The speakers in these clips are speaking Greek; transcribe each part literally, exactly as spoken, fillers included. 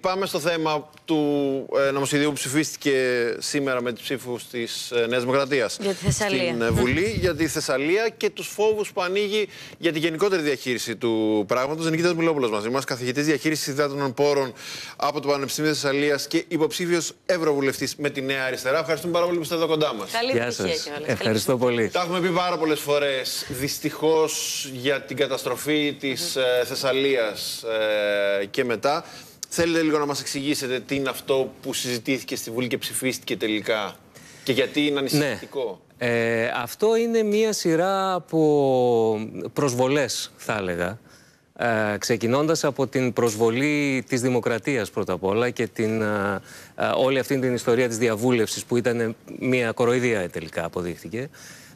Πάμε στο θέμα του ε, νομοσχεδίου που ψηφίστηκε σήμερα με τις ψήφους της ε, Νέας Δημοκρατίας για τη Θεσσαλία. Στην ε, Βουλή για τη Θεσσαλία και τους φόβους που ανοίγει για την γενικότερη διαχείριση του πράγματος. Είναι Ν. Μυλόπουλος μαζί μας, καθηγητής διαχείρισης υδάτινων πόρων από το Πανεπιστήμιο Θεσσαλίας και υποψήφιος ευρωβουλευτής με τη Νέα Αριστερά. Ευχαριστούμε πάρα πολύ που είστε εδώ κοντά μας. Καλή επιτυχία κιόλας. Ευχαριστώ πολύ. Τα έχουμε πει πάρα πολλές φορές δυστυχώς για την καταστροφή της ε, Θεσσαλίας ε, και μετά. Θέλετε λίγο να μας εξηγήσετε τι είναι αυτό που συζητήθηκε στη Βουλή και ψηφίστηκε τελικά και γιατί είναι ανησυχητικό? Ναι. Ε, αυτό είναι μία σειρά από προσβολές, θα έλεγα, ε, ξεκινώντας από την προσβολή της δημοκρατίας πρώτα απ' όλα και την, ε, ε, όλη αυτή την ιστορία της διαβούλευσης που ήταν μία κοροϊδία τελικά αποδείχθηκε.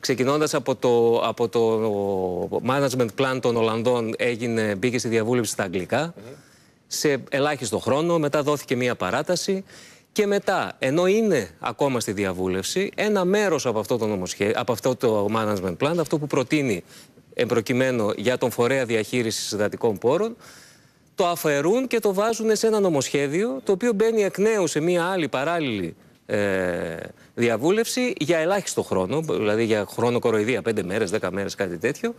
Ξεκινώντας από το, από το management plan των Ολλανδών έγινε, μπήκε στη διαβούλευση στα αγγλικά. Mm-hmm. Σε ελάχιστο χρόνο, μετά δόθηκε μία παράταση και μετά, ενώ είναι ακόμα στη διαβούλευση, ένα μέρος από αυτό το, νομοσχέ... από αυτό το management plan, αυτό που προτείνει εμπροκειμένο για τον φορέα διαχείρισης υδατικών πόρων, το αφαιρούν και το βάζουν σε ένα νομοσχέδιο, το οποίο μπαίνει εκ νέου σε μία άλλη παράλληλη ε, διαβούλευση για ελάχιστο χρόνο, δηλαδή για χρόνο κοροϊδία, πέντε μέρες, δέκα μέρες, κάτι τέτοιο.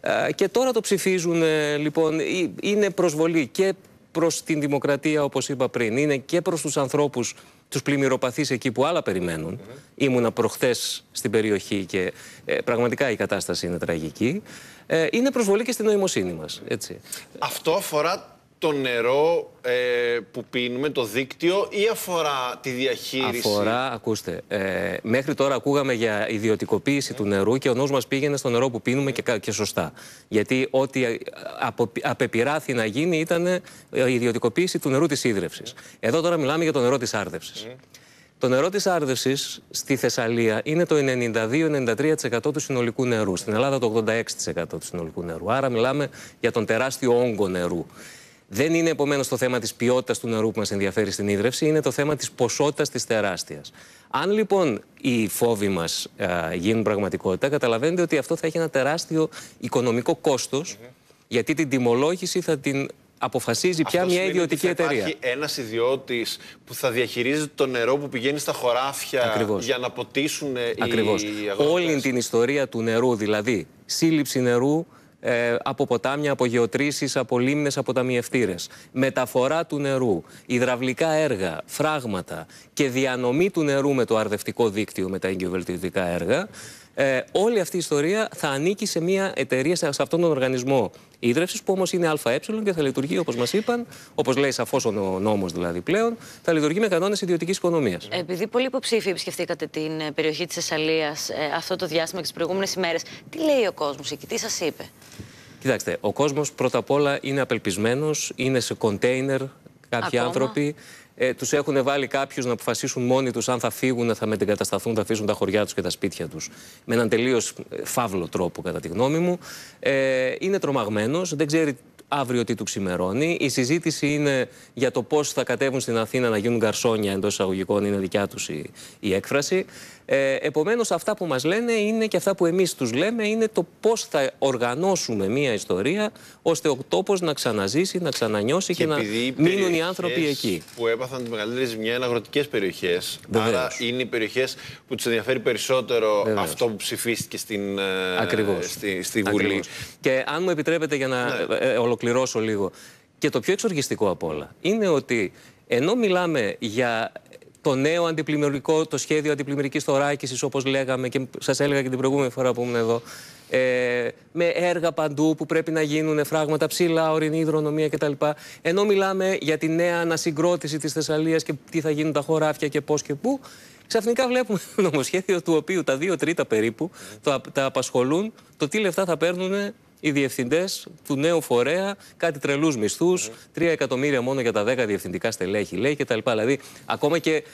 Ε, και τώρα το ψηφίζουν, ε, λοιπόν, είναι προσβολή και προς την δημοκρατία, όπως είπα πριν, είναι και προς τους ανθρώπους, τους πλημμυροπαθείς εκεί που άλλα περιμένουν. Mm-hmm. Ήμουνα προχθές στην περιοχή και ε, πραγματικά η κατάσταση είναι τραγική. Ε, είναι προσβολή και στην νοημοσύνη μας. Έτσι. Αυτό αφορά το νερό ε, που πίνουμε, το δίκτυο, ή αφορά τη διαχείριση? Αφορά, ακούστε, ε, μέχρι τώρα ακούγαμε για ιδιωτικοποίηση mm. του νερού και ο νους μας πήγαινε στο νερό που πίνουμε και, και σωστά. Γιατί ό,τι απο, απεπειράθη να γίνει ήταν η ιδιωτικοποίηση του νερού της ίδρευσης. Mm. Εδώ τώρα μιλάμε για το νερό της άρδευσης. Mm. Το νερό της άρδευσης στη Θεσσαλία είναι το ενενήντα δύο με ενενήντα τρία τοις εκατό του συνολικού νερού. Στην Ελλάδα το ογδόντα έξι τοις εκατό του συνολικού νερού. Άρα μιλάμε για τον τεράστιο όγκο νερού. Δεν είναι επομένως το θέμα της ποιότητας του νερού που μας ενδιαφέρει στην ίδρυυση, είναι το θέμα της ποσότητας της τεράστιας. Αν λοιπόν οι φόβοι μας α, γίνουν πραγματικότητα, καταλαβαίνετε ότι αυτό θα έχει ένα τεράστιο οικονομικό κόστος, mm-hmm. γιατί την τιμολόγηση θα την αποφασίζει αυτό πια μια ιδιωτική εταιρεία. Υπάρχει ένας ιδιώτης που θα διαχειρίζεται το νερό που πηγαίνει στα χωράφια. Ακριβώς. Για να ποτίσουν Ακριβώς. οι αγρότες. Όλη την ιστορία του νερού, δηλαδή σύλληψη νερού, από ποτάμια, από γεωτρήσεις, από λίμνες, από ταμιευτήρες, μεταφορά του νερού, υδραυλικά έργα, φράγματα και διανομή του νερού με το αρδευτικό δίκτυο, με τα εγκυοβελτιωτικά έργα, ε, όλη αυτή η ιστορία θα ανήκει σε μια εταιρεία, σε αυτόν τον οργανισμό ίδρευσης που όμως είναι ΑΕ και θα λειτουργεί, όπως μας είπαν, όπως λέει σαφώς ο νόμος δηλαδή πλέον, θα λειτουργεί με κανόνες ιδιωτικής οικονομίας. Επειδή πολλοί υποψήφοι επισκεφτήκατε την περιοχή της Θεσσαλίας ε, αυτό το διάστημα και τις προηγούμενες ημέρες, τι λέει ο κόσμος εκεί, τι σας είπε? Κοιτάξτε, ο κόσμος πρώτα απ' όλα είναι απελπισμένος, είναι σε κοντέινερ κάποιοι Ακόμα. άνθρωποι. Ε, τους έχουν βάλει κάποιους να αποφασίσουν μόνοι τους αν θα φύγουν, θα μετεγκατασταθούν, θα αφήσουν τα χωριά τους και τα σπίτια τους. Με έναν τελείως φαύλο τρόπο, κατά τη γνώμη μου. Ε, είναι τρομαγμένος, δεν ξέρει αύριο τι του ξημερώνει. Η συζήτηση είναι για το πώς θα κατέβουν στην Αθήνα να γίνουν γκαρσόνια, εντός εισαγωγικών, είναι δικιά τους η, η έκφραση. Ε, επομένως, αυτά που μας λένε είναι και αυτά που εμείς τους λέμε είναι το πώς θα οργανώσουμε μία ιστορία ώστε ο τόπος να ξαναζήσει, να ξανανιώσει και, και να μείνουν οι άνθρωποι εκεί. Που έπαθαν τη μεγαλύτερη ζημιά είναι αγροτικές περιοχές. Βεβαίως. Άρα είναι οι περιοχές που τους ενδιαφέρει περισσότερο Βεβαίως. αυτό που ψηφίστηκε στην, Ακριβώς. στη, στη Βουλή. Ακριβώς. Και αν μου επιτρέπετε για να ναι. ολοκληρώσω λίγο. Και το πιο εξοργιστικό απ' όλα είναι ότι ενώ μιλάμε για το νέο αντιπλημμυρικό, το σχέδιο αντιπλημμυρικής θωράκισης, όπως λέγαμε και σας έλεγα και την προηγούμενη φορά που ήμουν εδώ, ε, με έργα παντού που πρέπει να γίνουν, φράγματα ψηλά, ορεινή υδρονομία κτλ. Ενώ μιλάμε για τη νέα ανασυγκρότηση της Θεσσαλίας και τι θα γίνουν τα χωράφια και πώς και πού, ξαφνικά βλέπουμε ένα νομοσχέδιο του οποίου τα δύο τρίτα περίπου τα, τα απασχολούν, το τι λεφτά θα παίρνουν οι διευθυντές του νέου φορέα, κάτι τρελούς μισθούς, τρία εκατομμύρια μόνο για τα δέκα διευθυντικά στελέχη, λέει κτλ. Δηλαδή, ακόμα και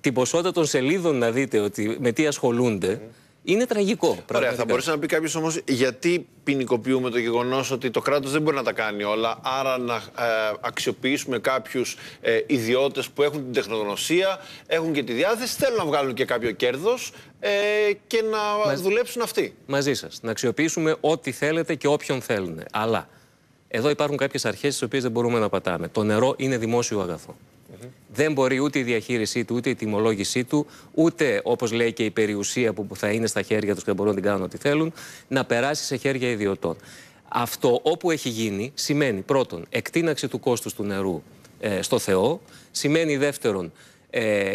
την ποσότητα των σελίδων να δείτε ότι με τι ασχολούνται, είναι τραγικό. Πραγματικά. Ωραία, θα μπορούσε να πει κάποιος όμως γιατί ποινικοποιούμε το γεγονός ότι το κράτος δεν μπορεί να τα κάνει όλα, άρα να ε, αξιοποιήσουμε κάποιους ε, ιδιώτες που έχουν την τεχνογνωσία, έχουν και τη διάθεση, θέλουν να βγάλουν και κάποιο κέρδος ε, και να Μαζί... δουλέψουν αυτοί. Μαζί σας. Να αξιοποιήσουμε ό,τι θέλετε και όποιον θέλουν. Αλλά Εδώ υπάρχουν κάποιες αρχές τις οποίες δεν μπορούμε να πατάμε. Το νερό είναι δημόσιο αγαθό. Mm-hmm. Δεν μπορεί ούτε η διαχείρισή του, ούτε η τιμολόγησή του, ούτε όπως λέει και η περιουσία που θα είναι στα χέρια τους και μπορούν να την κάνουν ό,τι θέλουν, να περάσει σε χέρια ιδιωτών. Αυτό όπου έχει γίνει σημαίνει πρώτον εκτείναξη του κόστους του νερού ε, στο Θεό, σημαίνει δεύτερον ε,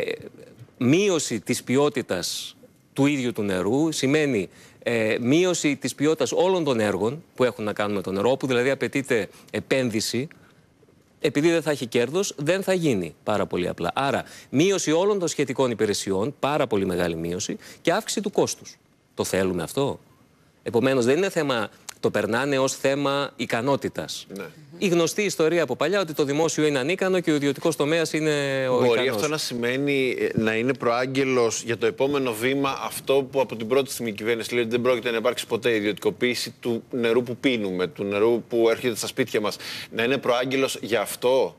μείωση της ποιότητας του ίδιου του νερού, σημαίνει ε, μείωση της ποιότητας όλων των έργων που έχουν να κάνουν με το νερό, που δηλαδή απαιτείται επένδυση, επειδή δεν θα έχει κέρδος, δεν θα γίνει, πάρα πολύ απλά. Άρα, μείωση όλων των σχετικών υπηρεσιών, πάρα πολύ μεγάλη μείωση, και αύξηση του κόστους. Το θέλουμε αυτό? Επομένως, δεν είναι θέμα... Το περνάνε ως θέμα ικανότητας. Ναι. Η γνωστή ιστορία από παλιά ότι το δημόσιο είναι ανίκανο και ο ιδιωτικός τομέας είναι ο ικανός. Μπορεί αυτό να σημαίνει να είναι προάγγελος για το επόμενο βήμα αυτό που από την πρώτη στιγμή η κυβέρνηση λέει ότι δεν πρόκειται να υπάρξει ποτέ η ιδιωτικοποίηση του νερού που πίνουμε, του νερού που έρχεται στα σπίτια μας. Να είναι προάγγελος για αυτό.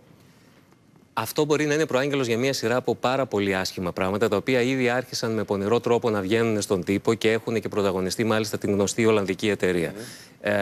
Αυτό μπορεί να είναι προάγγελος για μια σειρά από πάρα πολύ άσχημα πράγματα, τα οποία ήδη άρχισαν με πονηρό τρόπο να βγαίνουν στον τύπο και έχουν και πρωταγωνιστεί μάλιστα την γνωστή Ολλανδική εταιρεία. Mm. Ε,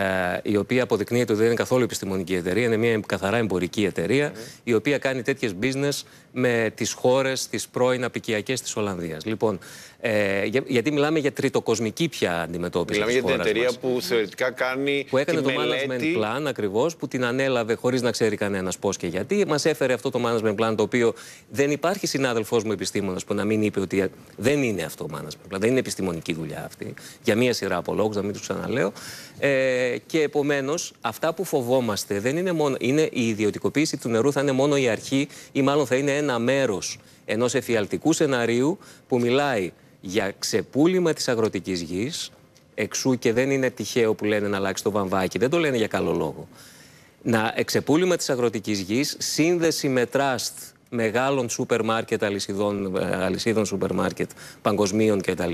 η οποία αποδεικνύεται ότι δεν είναι καθόλου επιστημονική εταιρεία, είναι μια καθαρά εμπορική εταιρεία, mm. η οποία κάνει τέτοιες business με τις χώρες, τις πρώην απικιακές της Ολλανδίας. Λοιπόν, ε, για, γιατί μιλάμε για τριτοκοσμική πια αντιμετώπιση. Μιλάμε για την εταιρεία μας, που θεωρητικά κάνει. Που έκανε το μελέτη... management plan ακριβώς, που την ανέλαβε χωρίς να ξέρει κανένας πώς και γιατί. Μας έφερε αυτό το management με πλάνο, το οποίο δεν υπάρχει συνάδελφός μου επιστήμονας που να μην είπε ότι δεν είναι αυτό management plan, δεν είναι επιστημονική δουλειά αυτή, για μία σειρά από λόγους, να μην τους ξαναλέω. Ε, και επομένως, αυτά που φοβόμαστε δεν είναι μόνο. Είναι η ιδιωτικοποίηση του νερού, θα είναι μόνο η αρχή, ή μάλλον θα είναι ένα μέρος ενός εφιαλτικού σεναρίου που μιλάει για ξεπούλημα της αγροτικής γης, εξού και δεν είναι τυχαίο που λένε να αλλάξει το βαμβάκι, δεν το λένε για καλό λόγο. Να εξεπούλημα της αγροτικής γης, σύνδεση με τραστ μεγάλων σούπερ μάρκετ, αλυσίδων, αλυσίδων σούπερ μάρκετ παγκοσμίων κτλ.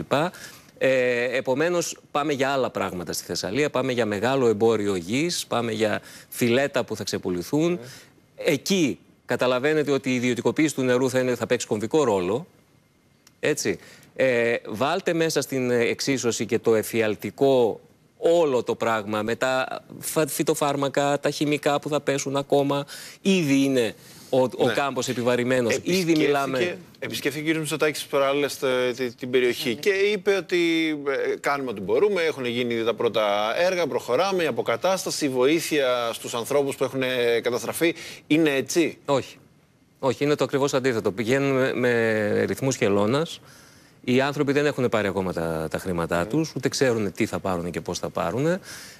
Ε, επομένως, πάμε για άλλα πράγματα στη Θεσσαλία, πάμε για μεγάλο εμπόριο γης, πάμε για φιλέτα που θα ξεπουληθούν. Mm. Εκεί καταλαβαίνετε ότι η ιδιωτικοποίηση του νερού θα, είναι, θα παίξει κομβικό ρόλο. Έτσι. Ε, βάλτε μέσα στην εξίσωση και το εφιαλτικό όλο το πράγμα με τα φυτοφάρμακα, τα χημικά που θα πέσουν ακόμα. Ήδη είναι ο, ο ναι. κάμπος επιβαρημένος. Ήδη μιλάμε. Επισκεφθήκε ο κ. Μητσοτάκης παράλληλες την περιοχή και είπε ότι κάνουμε ό,τι μπορούμε. Έχουν γίνει τα πρώτα έργα, προχωράμε, η αποκατάσταση, η βοήθεια στους ανθρώπους που έχουν καταστραφεί. Είναι έτσι? Όχι. Όχι, είναι το ακριβώς αντίθετο. Πηγαίνουμε με ρυθμούς χελώνας. Οι άνθρωποι δεν έχουν πάρει ακόμα τα, τα χρήματά τους, ούτε ξέρουν τι θα πάρουν και πώς θα πάρουν.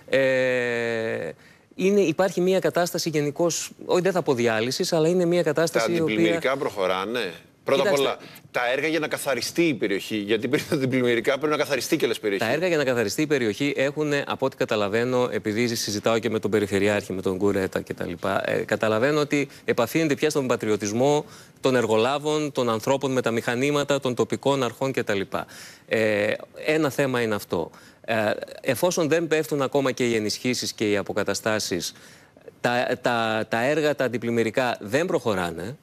Ε, είναι, υπάρχει μια κατάσταση γενικώς, όχι δεν θα πω διάλυσης, αλλά είναι μια κατάσταση. Τα αντιπλημμυρικά οποία... προχωράνε. Πρώτα απ' όλα, τα έργα για να καθαριστεί η περιοχή, γιατί πριν τα πλημμυρικά πρέπει να καθαριστεί και όλες περιοχές. Τα έργα για να καθαριστεί η περιοχή έχουν, από ό,τι καταλαβαίνω, επειδή συζητάω και με τον Περιφερειάρχη, με τον Κουρέτα κτλ., ε, καταλαβαίνω ότι επαφήνεται πια στον πατριωτισμό των εργολάβων, των ανθρώπων με τα μηχανήματα, των τοπικών αρχών κτλ. Ε, ένα θέμα είναι αυτό. Ε, εφόσον δεν πέφτουν ακόμα και οι ενισχύσεις και οι αποκαταστάσεις, τα, τα, τα έργα τα αντιπλημμυρικά δεν προχωράνε.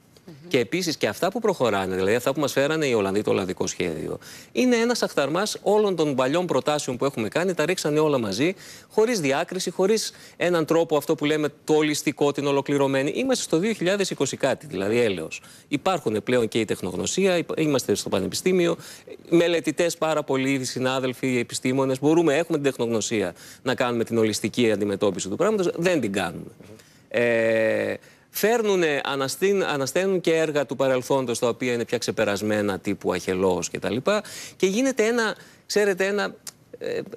Και επίσης και αυτά που προχωράνε, δηλαδή αυτά που μας φέρανε οι Ολλανδοί, το Ολλανδικό σχέδιο, είναι ένας αχθαρμάς όλων των παλιών προτάσεων που έχουμε κάνει. Τα ρίξανε όλα μαζί, χωρίς διάκριση, χωρίς έναν τρόπο αυτό που λέμε το ολιστικό, την ολοκληρωμένη. Είμαστε στο δύο χιλιάδες είκοσι κάτι, δηλαδή έλεος. Υπάρχουν πλέον και η τεχνογνωσία, είμαστε στο πανεπιστήμιο, μελετητές πάρα πολλοί, συνάδελφοι, επιστήμονες. Μπορούμε, έχουμε την τεχνογνωσία να κάνουμε την ολιστική αντιμετώπιση του πράγματος. Δεν την κάνουμε. Ε, Φέρνουν, ανασταίνουν και έργα του παρελθόντος, τα οποία είναι πια ξεπερασμένα, τύπου Αχελός κτλ. Και, και γίνεται ένα, ξέρετε, ένα,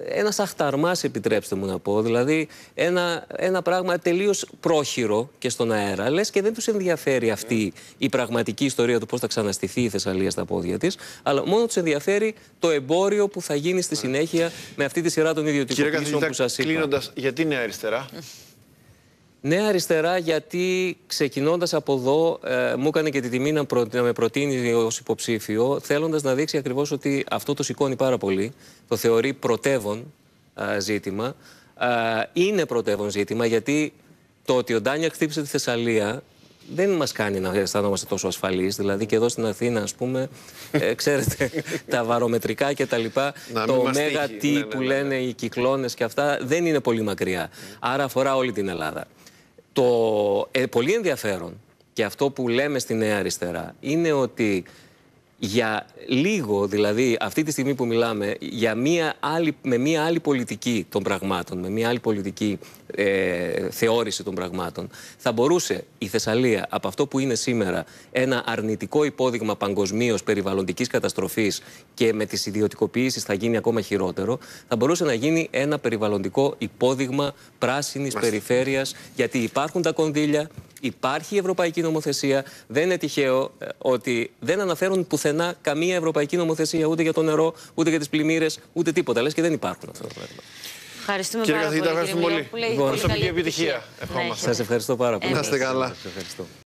ένας αχταρμάς, επιτρέψτε μου να πω, δηλαδή ένα, ένα πράγμα τελείως πρόχειρο και στον αέρα, λες και δεν τους ενδιαφέρει αυτή η πραγματική ιστορία του πώς θα ξαναστηθεί η Θεσσαλία στα πόδια της, αλλά μόνο τους ενδιαφέρει το εμπόριο που θα γίνει στη συνέχεια με αυτή τη σειρά των ιδιωτικοποιήσεων που σας είπα. Κλείνοντας, γιατί είναι αριστερά? Νέα Αριστερά, γιατί ξεκινώντας από εδώ, ε, μου έκανε και τη τιμή να, προ, να με προτείνει ως υποψήφιο, θέλοντας να δείξει ακριβώς ότι αυτό το σηκώνει πάρα πολύ, το θεωρεί πρωτεύον ε, ζήτημα. Ε, είναι πρωτεύον ζήτημα, γιατί το ότι ο Ντάνια χτύπησε τη Θεσσαλία δεν μας κάνει να αισθανόμαστε τόσο ασφαλείς. Δηλαδή και εδώ στην Αθήνα, ας πούμε, ε, ξέρετε, τα βαρομετρικά και τα λοιπά, το ωμέγα τι ναι, ναι, ναι. που λένε οι κυκλώνες και αυτά, δεν είναι πολύ μακριά. Mm. Άρα αφορά όλη την Ελλάδα. Το ε, πολύ ενδιαφέρον και αυτό που λέμε στη Νέα Αριστερά είναι ότι για λίγο, δηλαδή αυτή τη στιγμή που μιλάμε, για μία άλλη, με μία άλλη πολιτική των πραγμάτων, με μία άλλη πολιτική ε, θεώρηση των πραγμάτων, θα μπορούσε η Θεσσαλία από αυτό που είναι σήμερα ένα αρνητικό υπόδειγμα παγκοσμίως περιβαλλοντικής καταστροφής και με τις ιδιωτικοποιήσεις θα γίνει ακόμα χειρότερο, θα μπορούσε να γίνει ένα περιβαλλοντικό υπόδειγμα πράσινης Μας... περιφέρειας, γιατί υπάρχουν τα κονδύλια, υπάρχει η Ευρωπαϊκή Νομοθεσία. Δεν είναι τυχαίο ότι δεν αναφέρουν πουθενά καμία Ευρωπαϊκή Νομοθεσία ούτε για το νερό, ούτε για τις πλημμύρες, ούτε τίποτα. Λες και δεν υπάρχουν αυτά τα πράγματα. Ευχαριστούμε κύριε καθηγητά, ευχαριστούμε πολύ. Προσωπική επιτυχία. Ευχόμαστε. Σας ευχαριστώ πάρα πολύ. Να είστε καλά.